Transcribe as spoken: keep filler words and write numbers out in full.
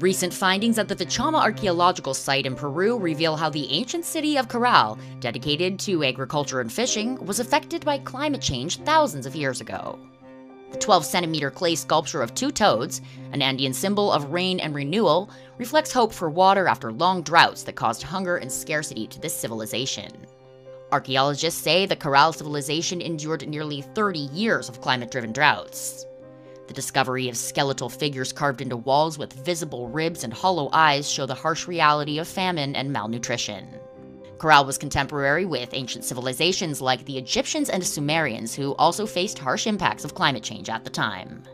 Recent findings at the Vichama Archaeological Site in Peru reveal how the ancient city of Caral, dedicated to agriculture and fishing, was affected by climate change thousands of years ago. The twelve centimeter clay sculpture of two toads, an Andean symbol of rain and renewal, reflects hope for water after long droughts that caused hunger and scarcity to this civilization. Archaeologists say the Caral civilization endured nearly thirty years of climate-driven droughts. The discovery of skeletal figures carved into walls with visible ribs and hollow eyes show the harsh reality of famine and malnutrition. Caral was contemporary with ancient civilizations like the Egyptians and Sumerians, who also faced harsh impacts of climate change at the time.